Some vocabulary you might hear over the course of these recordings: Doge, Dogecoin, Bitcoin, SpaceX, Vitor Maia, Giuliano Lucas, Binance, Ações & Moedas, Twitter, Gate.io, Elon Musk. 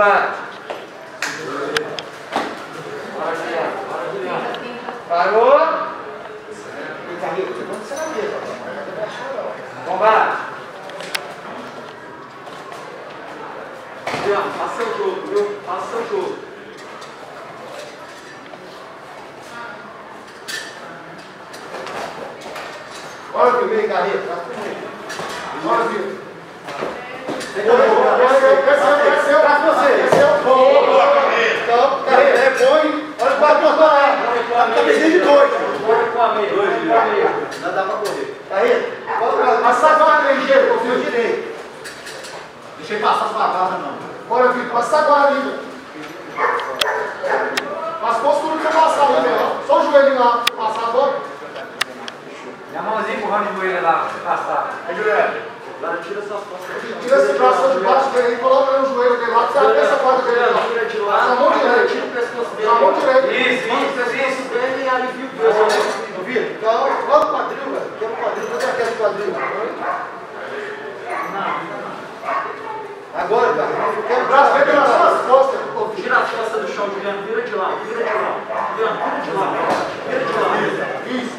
combate. Bora, Giuliano. Bora, Giuliano. Parou. Combate. Giuliano, passa o jogo, viu? Passa o jogo. Bora primeiro, Carlinhos. Bora, Vitor. Desceu, traz você. Desceu. Boa, Carlinhos. Então, Carlinhos, é bom. Olha o quadro cortou lá. Cabecinha de dois. Bora com a meia. Não dá pra correr. Carlinhos, passar a guarda ligeira, confio direito. Deixei passar sua barra, não. Bora, Vitor, passa a guarda ainda. Mas postura que eu passava, né? Só o joelho lá. Passar agora. Minha mãozinha empurrando o joelho lá, pra passar. É, Juliano. Tira suas costas. Tira esse braço de baixo dele e coloca no joelho dele lá, que você abre essa porta dele lá. Tira de lá. Na mão direita. Tira o pescoço dele. Na mão direita. Isso. Dele e alivia o peso. Ouviu? Então, coloca o quadril, velho. Quer o quadril, você já quer o quadril. Não. Agora, cara. Quer o braço, vem pelas suas costas. Tira as costas do chão, Juliano. Vira de lá. Vira de lá. Juliano, vira de lá. Vira de lá. Isso.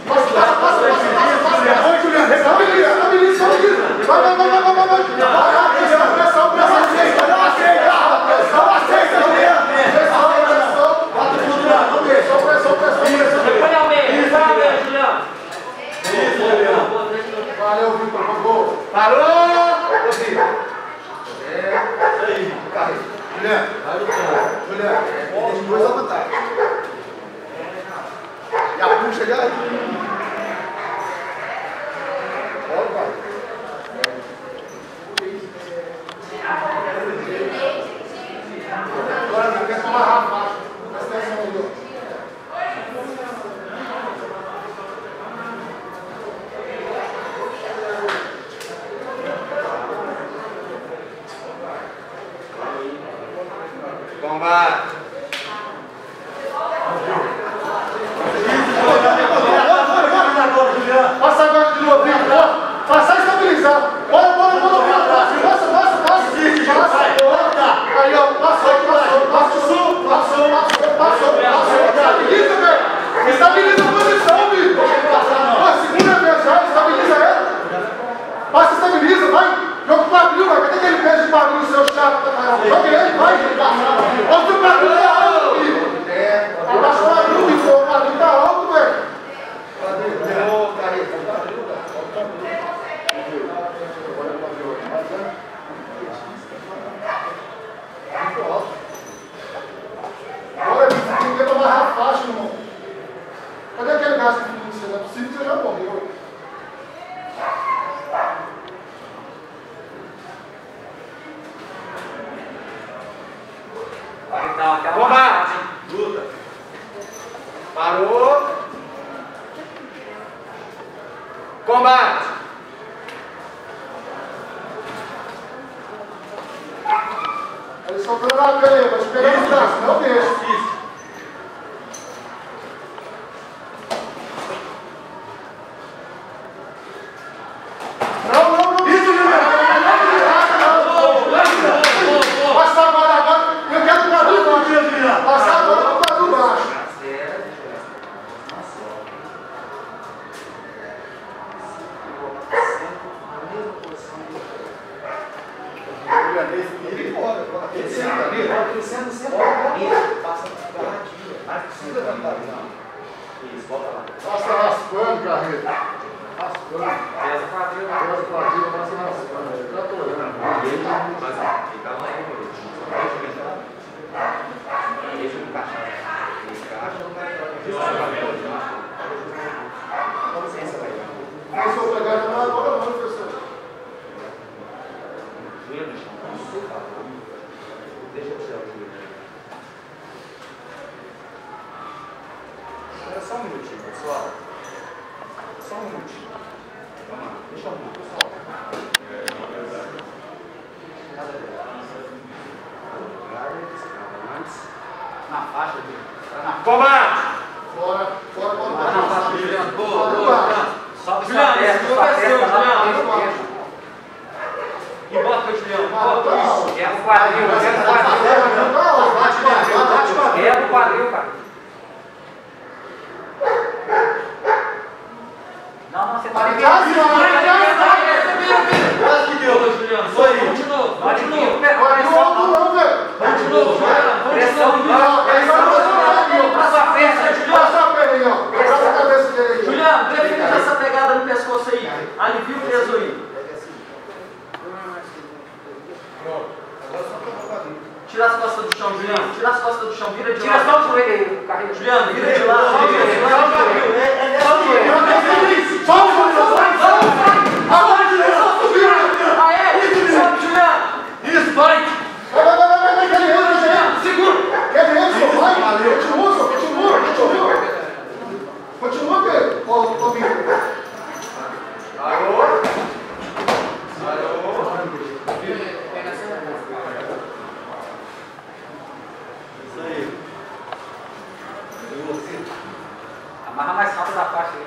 Isso, é a quadril, é do quadril, cara. Não, você tá ligado. Quase que deu, Juliano. Foi aí. Continua. Pressão de volta. Juliano, define essa pegada no pescoço aí. Alivia o peso aí. Tira as costas do chão, Juliano. Tira as costas do chão, vira de lado. Tira só o joelho aí, carrega. Juliano, vira de lado. Amarra mais rápido da faixa aí.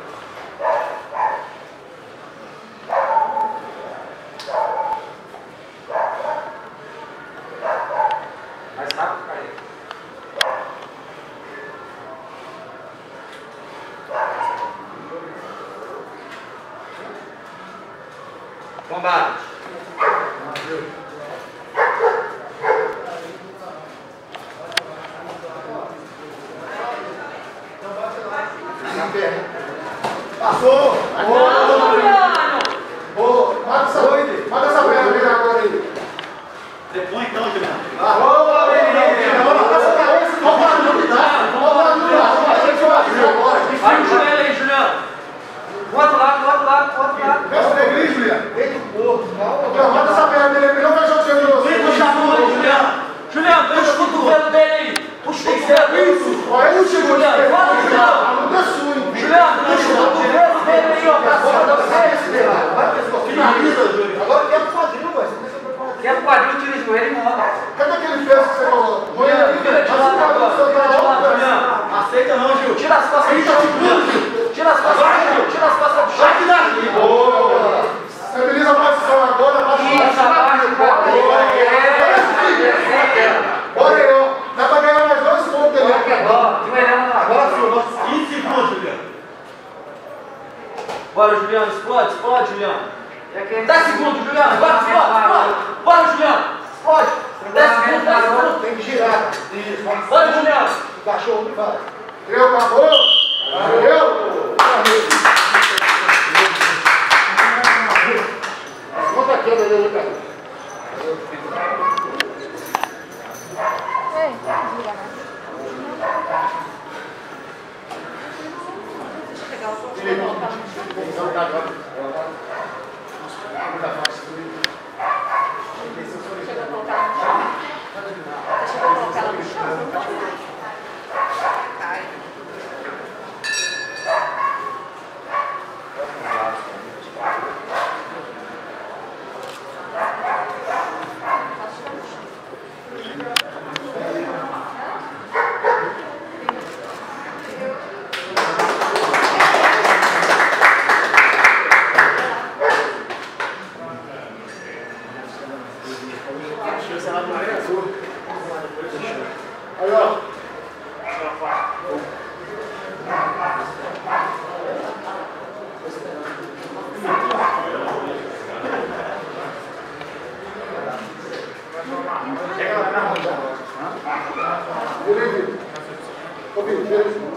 Mais rápido, cara. Combate. Passou! Mata essa perna dele agora aí! Depois então, Juliano! Vai o joelho aí, Juliano! Do outro lado! Vê o negrinho, Juliano! Deita o corpo! Mata essa perna dele aí, não vai jogar o seu jogo! Puxa a mão aí, Juliano! Juliano, puxa o cotovelo dele aí! Puxa o cotovelo! Isso! Olha aí o Juliano! Bora, Juliano, explode, Juliano. 10 segundos, Juliano, bora, Juliano, explode. 10 segundos, tem que girar. Isso, bora, Juliano. O cachorro que vai. Deu, acabou. Conta a queda dele, cara. Chega lá na roda. Ô, Vitor,